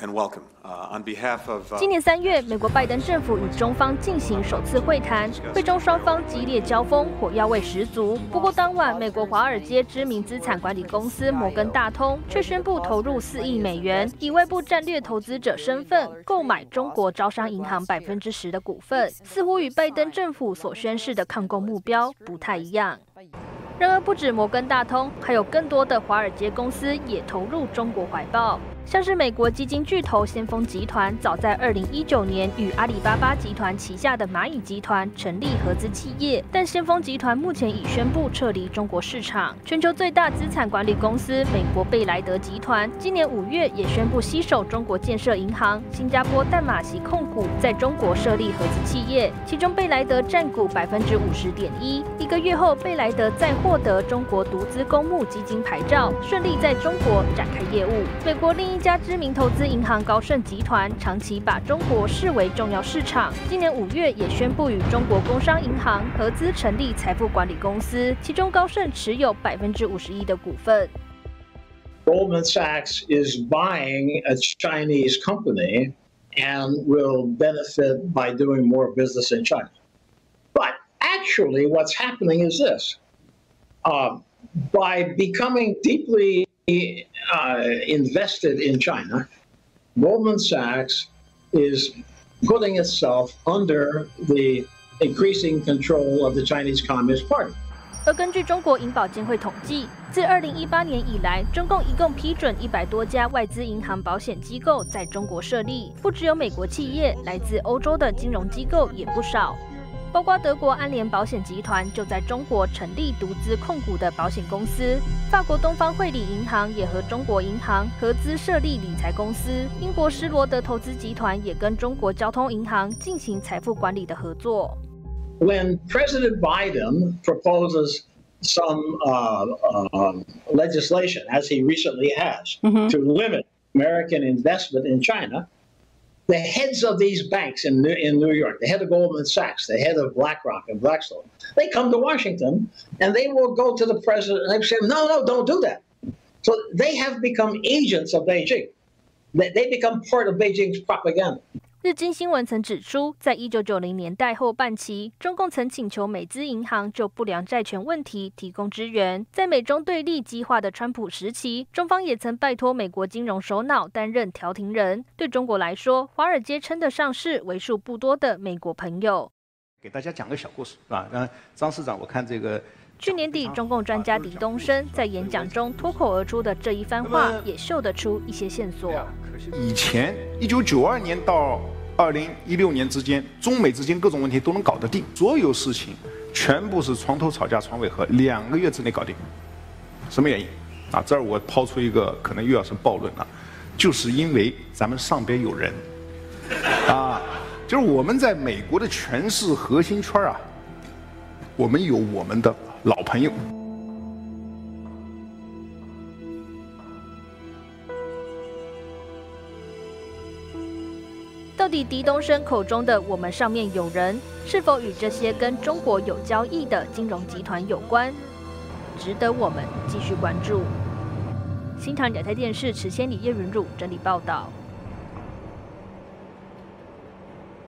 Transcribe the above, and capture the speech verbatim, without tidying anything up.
and welcome. On behalf of 今年三月，美国拜登政府与中方进行首次会谈，会中双方激烈交锋，火药味十足。不过当晚，美国华尔街知名资产管理公司摩根大通却宣布投入四亿美元，以外部战略投资者身份购买中国招商银行百分之十的股份，似乎与拜登政府所宣示的抗共目标不太一样。 然而，不止摩根大通，还有更多的华尔街公司也投入中国怀抱。像是美国基金巨头先锋集团，早在二零一九年与阿里巴巴集团旗下的蚂蚁集团成立合资企业，但先锋集团目前已宣布撤离中国市场。全球最大资产管理公司美国贝莱德集团，今年五月也宣布吸收中国建设银行、新加坡淡马锡控股在中国设立合资企业，其中贝莱德占股 百分之五十点一。一个月后，贝莱德再获 获得中国独资公募基金牌照，顺利在中国展开业务。美国另一家知名投资银行高盛集团长期把中国视为重要市场，今年五月也宣布与中国工商银行合资成立财富管理公司，其中高盛持有 百分之五十一 的股份。Goldman Sachs is buying a Chinese company and will benefit by doing more business in China. But actually, what's happening is this. Uh, by becoming deeply uh, invested in China, Goldman Sachs is putting itself under the increasing control of the Chinese Communist Party. 而根据中国银保监会统计，自二零一八年以来，中共一共批准一百多家外资银行、保险机构在中国设立，不只有美国企业，来自欧洲的金融机构也不少。 包括德国安联保险集团就在中国成立独资控股的保险公司，法国东方汇理银行也和中国银行合资设立理财公司，英国施罗德投资集团也跟中国交通银行进行财富管理的合作。When President Biden proposes some uh, uh, legislation, as he recently has, mm-hmm. to limit American investment in China. The heads of these banks in New, in New York, the head of Goldman Sachs, the head of BlackRock and Blackstone, they come to Washington and they will go to the president and they say, no, no, don't do that. So they have become agents of Beijing. They become part of Beijing's propaganda. 日经新闻曾指出，在一九九零年代后半期，中共曾请求美资银行就不良债权问题提供支援。在美中对立激化的川普时期，中方也曾拜托美国金融首脑担任调停人。对中国来说，华尔街称得上是为数不多的美国朋友。给大家讲个小故事，是吧？那张市长，我看这个。 去年底，中共专家李东生在演讲中脱口而出的这一番话，也嗅得出一些线索。以前，一九九二年到二零一六年之间，中美之间各种问题都能搞得定，所有事情全部是床头吵架床尾和，两个月之内搞定。什么原因？啊，这儿我抛出一个可能又要是暴论了，就是因为咱们上边有人，啊，就是我们在美国的权势核心圈啊，我们有我们的。 老朋友。到底狄东升口中的“我们上面有人”，是否与这些跟中国有交易的金融集团有关？值得我们继续关注。新唐人亚太电视池千里、叶云儒整理报道。